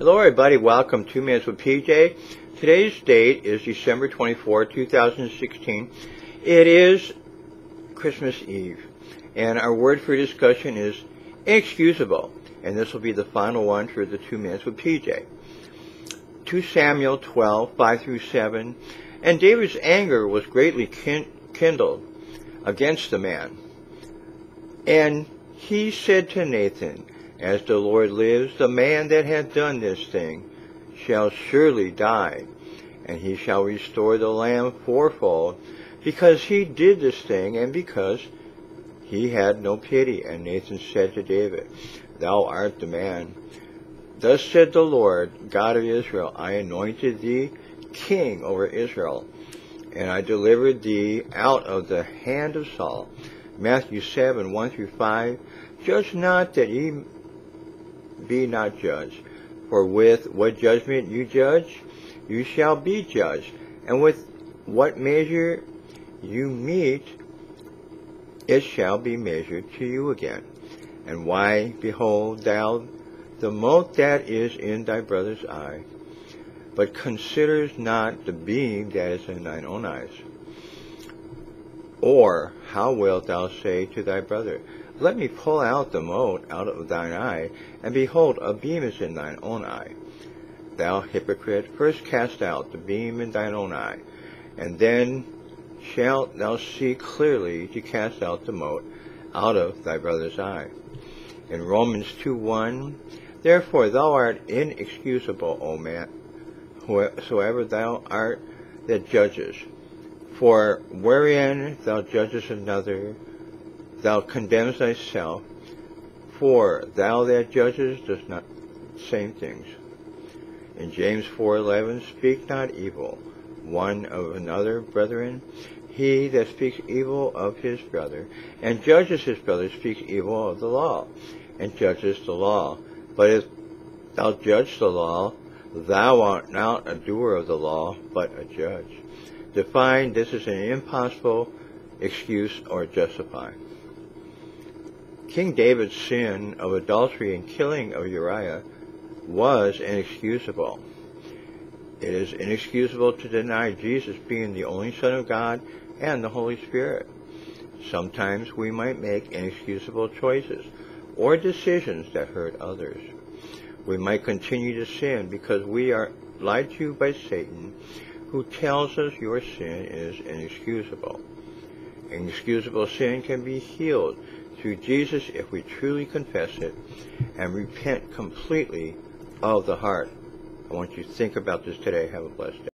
Hello everybody, welcome to 2 Minutes with PJ. Today's date is December 24, 2016. It is Christmas Eve, and our word for discussion is inexcusable, and this will be the final one for the 2 Minutes with PJ. 2 Samuel 12, 5-7, and David's anger was greatly kindled against the man. And he said to Nathan, "As the Lord lives, the man that hath done this thing shall surely die, and he shall restore the lamb fourfold, because he did this thing, and because he had no pity." And Nathan said to David, "Thou art the man. Thus said the Lord, God of Israel, I anointed thee king over Israel, and I delivered thee out of the hand of Saul." Matthew 7, 1-5, "Judge not that ye be not judged, for with what judgment you judge, you shall be judged, and with what measure you meet, it shall be measured to you again. And why behold thou the mote that is in thy brother's eye, but considerest not the beam that is in thine own eyes? Or how wilt thou say to thy brother, Let me pull out the mote out of thine eye, and behold, a beam is in thine own eye? Thou hypocrite, first cast out the beam in thine own eye, and then shalt thou see clearly to cast out the mote out of thy brother's eye." In Romans 2:1, "Therefore thou art inexcusable, O man, whosoever thou art that judgest. For wherein thou judgest another, thou condemnest thyself, for thou that judgest does not same things." In James 4:11, "Speak not evil one of another, brethren. He that speaks evil of his brother, and judges his brother, speaks evil of the law, and judges the law. But if thou judge the law, thou art not a doer of the law, but a judge." Define this is an impossible excuse or justify. King David's sin of adultery and killing of Uriah was inexcusable. It is inexcusable to deny Jesus being the only Son of God and the Holy Spirit. Sometimes we might make inexcusable choices or decisions that hurt others. We might continue to sin because we are lied to by Satan, who tells us your sin is inexcusable. Inexcusable sin can be healed through Jesus if we truly confess it and repent completely of the heart. I want you to think about this today. Have a blessed day.